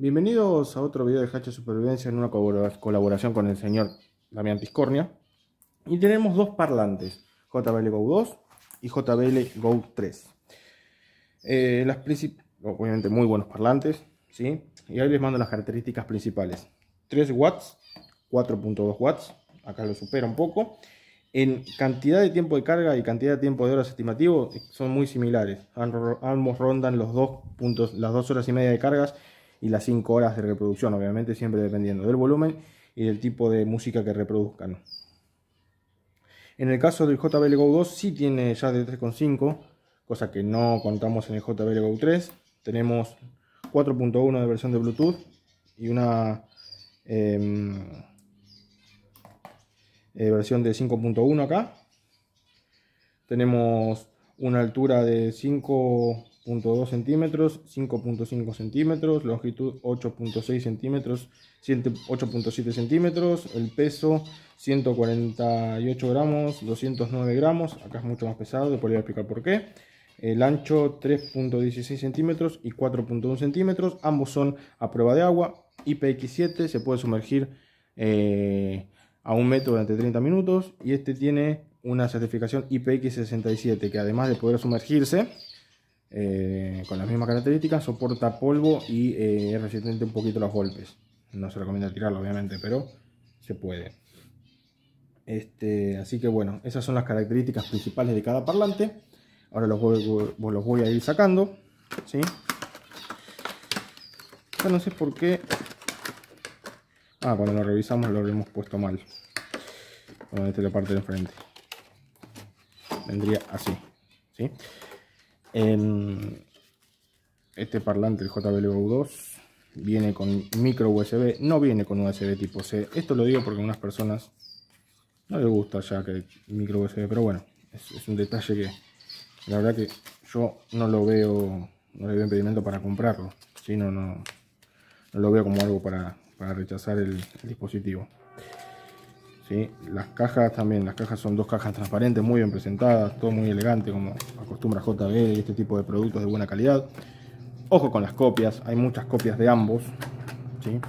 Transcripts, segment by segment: Bienvenidos a otro video de Hacha Supervivencia en una colaboración con el señor Damián Tiscornia. Y tenemos dos parlantes, JBL Go 2 y JBL Go 3. Obviamente muy buenos parlantes, ¿sí? Y ahí les mando las características principales. 3 watts, 4.2 watts, acá lo supera un poco. En cantidad de tiempo de carga y cantidad de tiempo de horas estimativo son muy similares. Ambos rondan los dos puntos, las 2 horas y media de cargas y las 5 horas de reproducción, obviamente siempre dependiendo del volumen y del tipo de música que reproduzcan. En el caso del JBL Go 2 sí tiene ya de 3.5, cosa que no contamos en el JBL Go 3. Tenemos 4.1 de versión de Bluetooth y una versión de 5.1 acá. Tenemos una altura de 5.2 centímetros, 5.5 centímetros, longitud 8.6 centímetros, 8.7 centímetros, el peso 148 gramos, 209 gramos, acá es mucho más pesado, después le voy a explicar por qué. El ancho 3.16 centímetros y 4.1 centímetros, ambos son a prueba de agua. IPX7 se puede sumergir a 1 metro durante 30 minutos y este tiene una certificación IPX67 que además de poder sumergirse con las mismas características soporta polvo y es resistente un poquito a los golpes. No se recomienda tirarlo obviamente, pero se puede. Así que bueno, esas son las características principales de cada parlante. Ahora los voy a ir sacando, ¿sí? Ya no sé por qué. Ah, cuando lo revisamos lo hemos puesto mal. Bueno, esta es la parte de enfrente. Vendría así, ¿sí? Este parlante, el JBL Go 2, viene con micro USB, no viene con USB tipo C. Esto lo digo porque a unas personas no les gusta ya que micro USB, pero bueno, es un detalle que la verdad que yo no lo veo, no le veo impedimento para comprarlo, ¿sí? No lo veo como algo para rechazar el dispositivo, ¿sí? Las cajas también, las cajas son 2 cajas transparentes, muy bien presentadas, todo muy elegante como acostumbra JBL y este tipo de productos de buena calidad. Ojo con las copias, hay muchas copias de ambos, ¿sí?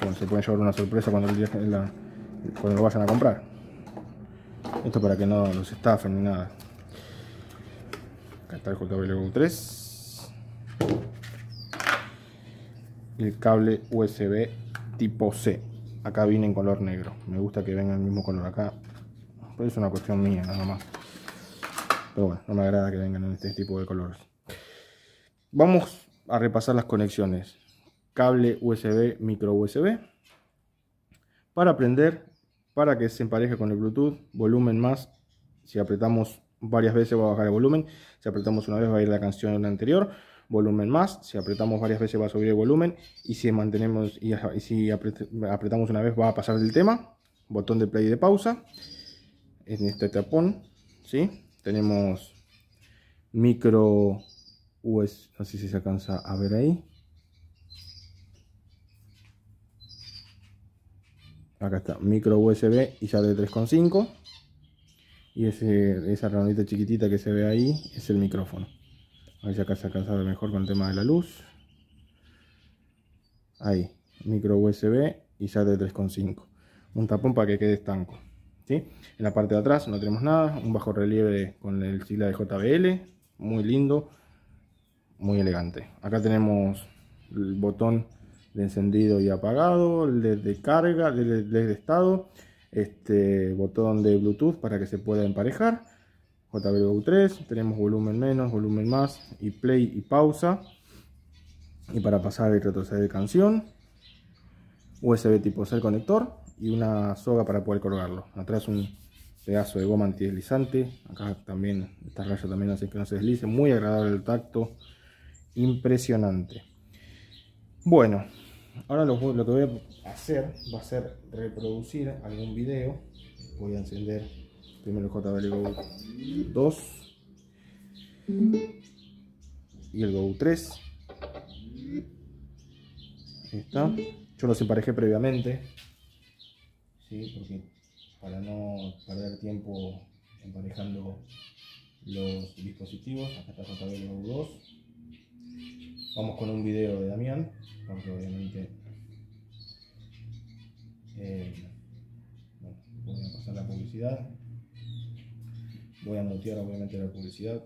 Bueno, se pueden llevar una sorpresa cuando lo vayan a comprar. Esto para que no los estafen ni nada. Acá está el JBL Go 3. El cable USB tipo C, acá viene en color negro, me gusta que venga el mismo color acá, pero es una cuestión mía nada más, pero bueno, no me agrada que vengan en este tipo de colores. Vamos a repasar las conexiones: cable USB, micro USB, para prender, para que se empareje con el Bluetooth, volumen más, si apretamos varias veces va a bajar el volumen, si apretamos una vez va a ir la canción anterior, volumen más, si apretamos varias veces va a subir el volumen y si mantenemos y si apretamos una vez va a pasar del tema. Botón de play y de pausa en este tapón, ¿sí? Tenemos micro USB, no sé si se alcanza a ver ahí, acá está, micro USB y ya de 3.5 y esa ranita chiquitita que se ve ahí es el micrófono. A ver si acá se alcanza mejor con el tema de la luz. Ahí, micro USB y SAT de 3.5. Un tapón para que quede estanco, ¿sí? En la parte de atrás no tenemos nada. Un bajo relieve con el sigla de JBL. Muy lindo, muy elegante. Acá tenemos el botón de encendido y apagado, el de carga, el de estado. Botón de Bluetooth para que se pueda emparejar. JBL Go 3, tenemos volumen menos, volumen más, y play y pausa, y para pasar y retroceder canción, USB tipo C el conector, y una soga para poder colgarlo. Atrás un pedazo de goma antideslizante, acá también, esta raya también hace que no se deslice, muy agradable el tacto, impresionante. Bueno, ahora lo que voy a hacer va a ser reproducir algún video. Voy a encender primero el JBL Go 2 y el Go 3. Ahí está. Yo los emparejé previamente, ¿sí? Porque para no perder tiempo emparejando los dispositivos. Acá está JBL Go 2. Vamos con un video de Damián, porque obviamente bueno, voy a pasar la publicidad. Voy a mutear obviamente la publicidad.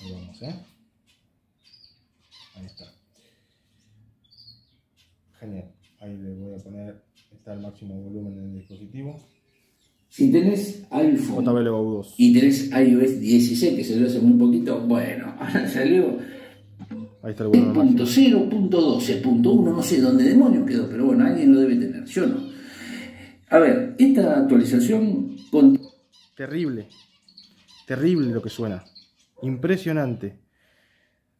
Ahí vamos, ahí está. Genial. Ahí le voy a poner, está al máximo volumen en el dispositivo. Si tenés iPhone y tenés iOS 17, que salió hace muy poquito, bueno, ahora salió 3.0.12.1, no sé dónde demonios quedó, pero bueno, alguien lo debe tener, yo no. A ver, esta actualización... Con... Terrible, terrible lo que suena, impresionante.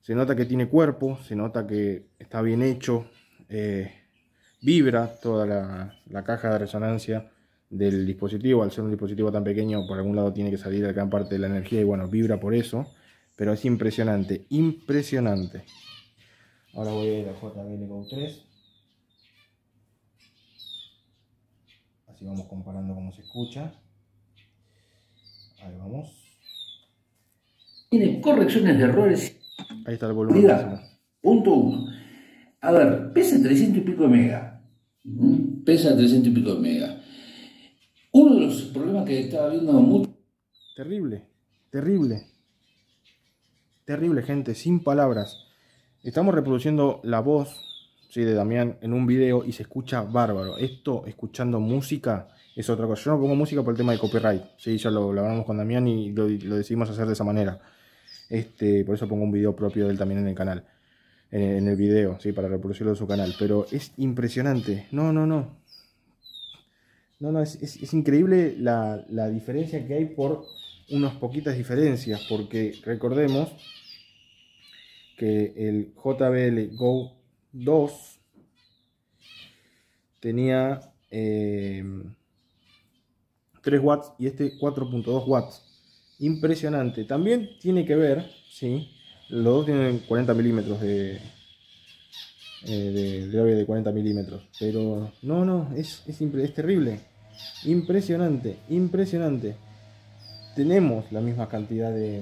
Se nota que tiene cuerpo, se nota que está bien hecho, vibra toda la caja de resonancia del dispositivo. Al ser un dispositivo tan pequeño, por algún lado tiene que salir gran parte de la energía y bueno, vibra por eso, pero es impresionante, impresionante. Ahora voy a ir a JBL Go 3. Así vamos comparando cómo se escucha. Ahí vamos. Tiene correcciones de errores. Ahí está el volumen. Mira, punto 1. A ver, pesa 300 y pico de mega. Pesa 300 y pico de mega. Uno de los problemas que estaba viendo mucho... Terrible, terrible, terrible, gente, sin palabras. Estamos reproduciendo la voz, sí, de Damián en un video y se escucha bárbaro. Esto, escuchando música, es otra cosa. Yo no pongo música por el tema de copyright, sí, ya lo hablamos con Damián y lo decidimos hacer de esa manera. Por eso pongo un video propio de él también en el canal, en el video, sí, para reproducirlo en su canal. Pero es impresionante, no, es increíble la diferencia que hay por unas poquitas diferencias, porque recordemos que el JBL Go 2 tenía 3 watts y este 4.2 watts. Impresionante. También tiene que ver, ¿sí? Los dos tienen 40 milímetros de 40 milímetros, pero no, es terrible. Impresionante, impresionante. Tenemos la misma cantidad de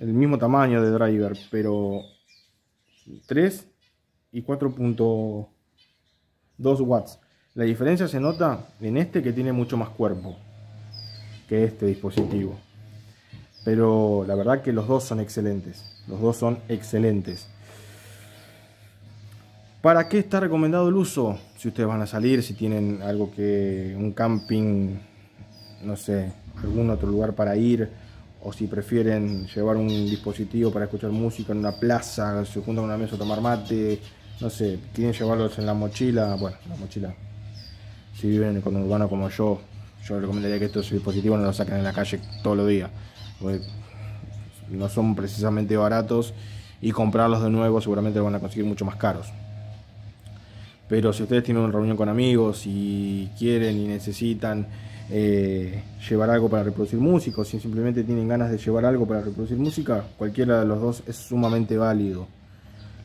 el mismo tamaño de driver, pero 3 y 4.2 watts. La diferencia se nota en este, que tiene mucho más cuerpo que este dispositivo. Pero la verdad que los dos son excelentes. Los dos son excelentes. ¿Para qué está recomendado el uso? Si ustedes van a salir, si tienen algo que... un camping, no sé, algún otro lugar para ir, o si prefieren llevar un dispositivo para escuchar música en una plaza, se juntan a una mesa a tomar mate, no sé, quieren llevarlos en la mochila. Bueno, la mochila, si viven en el conurbano como yo, yo les recomendaría que estos dispositivos no los saquen en la calle todos los días, porque no son precisamente baratos y comprarlos de nuevo seguramente los van a conseguir mucho más caros. Pero si ustedes tienen una reunión con amigos y quieren y necesitan llevar algo para reproducir música, o si simplemente tienen ganas de llevar algo para reproducir música, cualquiera de los dos es sumamente válido.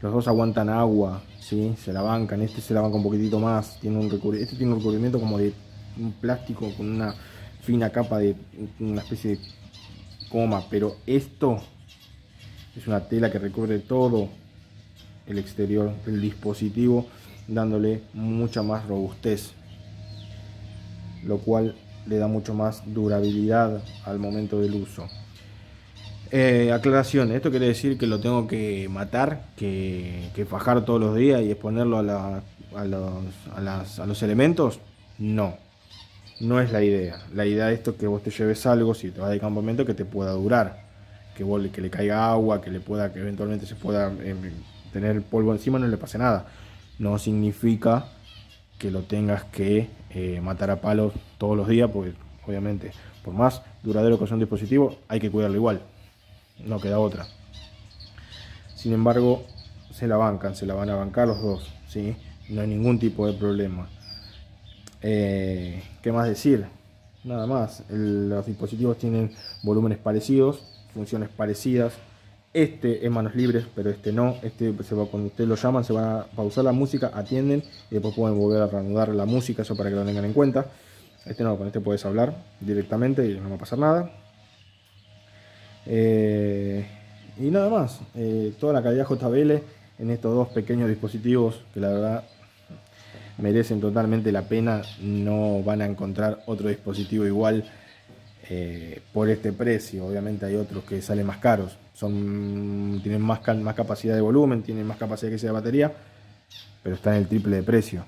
Los dos aguantan agua, ¿sí? Se la bancan. Este se la banca un poquitito más, tiene este tiene un recubrimiento como de un plástico con una fina capa de una especie de coma, pero esto es una tela que recubre todo el exterior del dispositivo, dándole mucha más robustez, lo cual le da mucho más durabilidad al momento del uso. Aclaración, esto quiere decir que lo tengo que matar, que fajar todos los días y exponerlo a los elementos. No es la idea. La idea de esto es que vos te lleves algo, si te vas de campamento, que te pueda durar, que le caiga agua, que eventualmente se pueda tener el polvo encima, no le pase nada. No significa que lo tengas que matar a palos todos los días, porque obviamente, por más duradero que sea un dispositivo, hay que cuidarlo igual, no queda otra. Sin embargo, se la van a bancar los dos, ¿sí? No hay ningún tipo de problema. ¿Qué más decir? Nada más. Los dispositivos tienen volúmenes parecidos, funciones parecidas. Este es manos libres, pero este no. Cuando ustedes lo llaman, se van a pausar la música, atienden y después pueden volver a reanudar la música, eso para que lo tengan en cuenta. Este no, con este puedes hablar directamente y no va a pasar nada. Y nada más, toda la calidad JBL en estos dos pequeños dispositivos que la verdad merecen totalmente la pena. No van a encontrar otro dispositivo igual por este precio. Obviamente hay otros que salen más caros, tienen más capacidad de volumen, tienen más capacidad que sea de batería, pero están el triple de precio,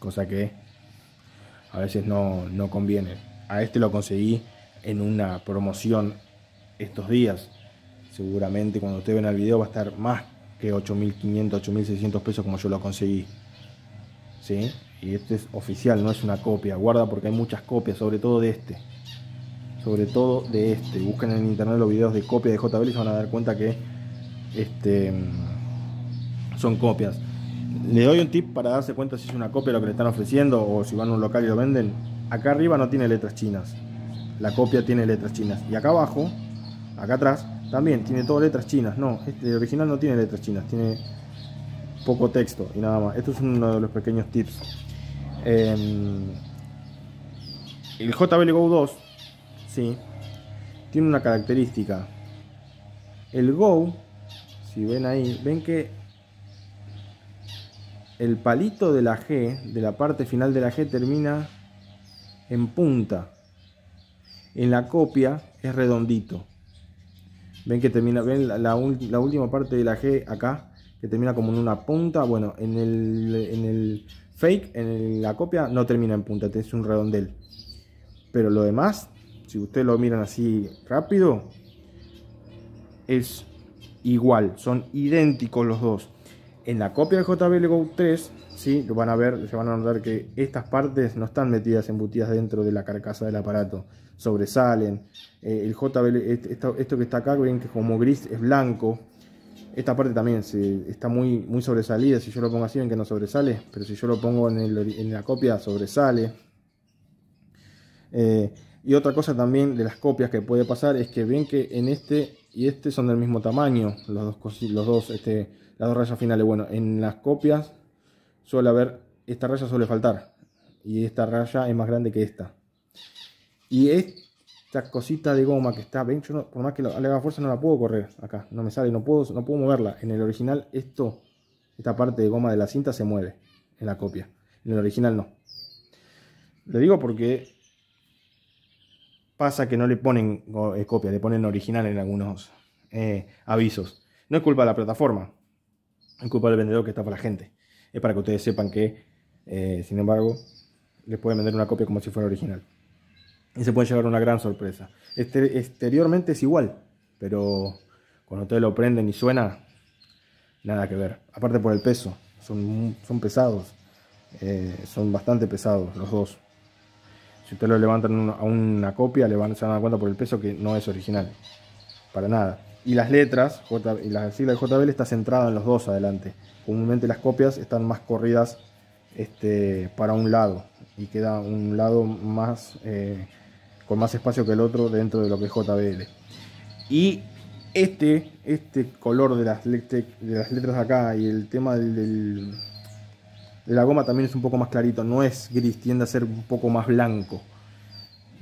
cosa que a veces no conviene. A este lo conseguí en una promoción estos días. Seguramente cuando ustedes ven el video va a estar más que 8.500, 8.600 pesos como yo lo conseguí. ¿Sí? Y este es oficial, no es una copia. Guarda, porque hay muchas copias, sobre todo de este. Busquen en internet los videos de copia de JBL y se van a dar cuenta que son copias. Le doy un tip para darse cuenta si es una copia lo que le están ofreciendo, o si van a un local y lo venden. Acá arriba no tiene letras chinas. La copia tiene letras chinas. Y acá abajo, acá atrás, también tiene todo letras chinas. No, este original no tiene letras chinas, tiene poco texto y nada más. Esto es uno de los pequeños tips. El JBL Go 2, sí, tiene una característica. El Go, si ven ahí, ven que el palito de la G, de la parte final de la G, termina en punta. En la copia es redondito. Ven que termina, ven la última parte de la G acá, que termina como en una punta. Bueno, en el fake, la copia, no termina en punta, es un redondel. Pero lo demás, si ustedes lo miran así rápido, es igual, son idénticos los dos. En la copia del JBL Go 3, ¿sí? Lo van a ver, se van a notar que estas partes no están metidas, embutidas dentro de la carcasa del aparato. Sobresalen. El JBL, esto que está acá, ven que como gris es blanco. Esta parte también está muy sobresalida. Si yo lo pongo así, ven que no sobresale. Pero si yo lo pongo en la copia, sobresale. Y otra cosa también de las copias que puede pasar es que ven que en este y este son del mismo tamaño. Las dos rayas finales. Bueno, en las copias suele haber, esta raya suele faltar, y esta raya es más grande que esta. Y esta cosita de goma que está, ven, yo no, por más que le haga fuerza no la puedo correr. Acá no me sale, no puedo moverla. En el original esta parte de goma de la cinta se mueve en la copia. En el original no. Le digo porque pasa que no le ponen copia, le ponen original en algunos avisos. No es culpa de la plataforma, es culpa del vendedor que está para la gente. Es para que ustedes sepan que, sin embargo, les pueden vender una copia como si fuera original. Y se pueden llevar una gran sorpresa. Exteriormente es igual, pero cuando ustedes lo prenden y suena, nada que ver. Aparte por el peso, son pesados, son bastante pesados los dos. Si ustedes lo levantan a una copia, se van a dar cuenta por el peso que no es original, para nada. Y las letras, la sigla de JBL está centrada en los dos adelante. Comúnmente las copias están más corridas para un lado, y queda un lado más con más espacio que el otro dentro de lo que es JBL. Y este color de las letras acá y el tema de la goma también es un poco más clarito, no es gris, tiende a ser un poco más blanco.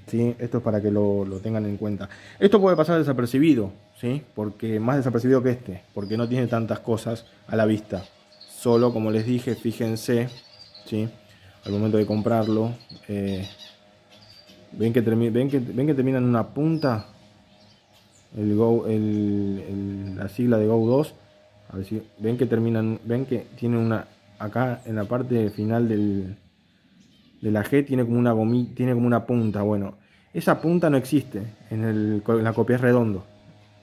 ¿Sí? Esto es para que lo tengan en cuenta. Esto puede pasar desapercibido, ¿sí? Porque más desapercibido que porque no tiene tantas cosas a la vista. Solo, como les dije, fíjense, ¿sí? Al momento de comprarlo, ven que termina en una punta la sigla de Go 2. A ver si ven que terminan, ven que tiene una acá en la parte final de la G, tiene como una gomita, tiene como una punta. Bueno, esa punta no existe en la copia, es redondo,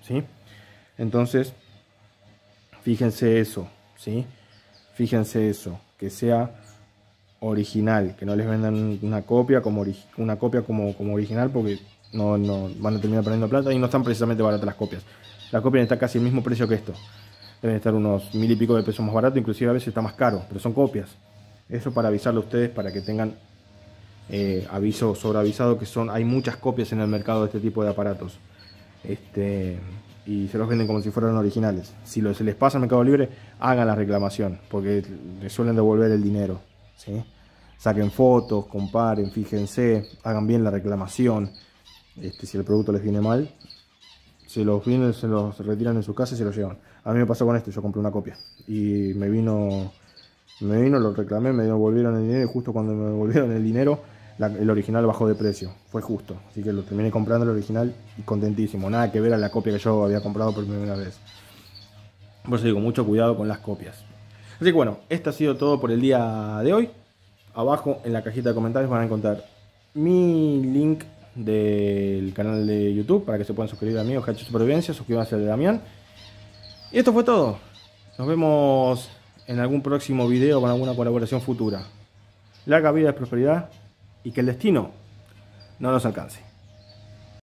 ¿sí? Entonces fíjense eso, ¿sí? Fíjense eso, que sea original, que no les vendan una copia como original, porque no van a terminar perdiendo plata, y no están precisamente baratas las copias. La copia está casi el mismo precio que esto, deben estar unos 1000 y pico de pesos más barato, inclusive a veces está más caro, pero son copias. Eso para avisarle a ustedes, para que tengan aviso sobre avisado, que hay muchas copias en el mercado de este tipo de aparatos. Y se los venden como si fueran originales. Si se les pasa al Mercado Libre, hagan la reclamación, porque les suelen devolver el dinero, ¿sí? saquen fotos, comparen, fíjense, hagan bien la reclamación. Si el producto les viene mal, se los retiran en su casa y se los llevan. A mí me pasó con este, yo compré una copia y me vino, lo reclamé, me devolvieron el dinero y justo cuando me devolvieron el dinero, el original bajó de precio. Fue justo, así que lo terminé comprando el original y contentísimo. Nada que ver a la copia que yo había comprado por primera vez. Por eso digo, mucho cuidado con las copias. Así que bueno, esto ha sido todo por el día de hoy. Abajo en la cajita de comentarios van a encontrar mi link del canal de YouTube para que se puedan suscribir a mí, Hacha Supervivencia, suscríbanse al de Damián. Y esto fue todo. Nos vemos en algún próximo video con alguna colaboración futura. Larga vida y prosperidad, y que el destino no nos alcance.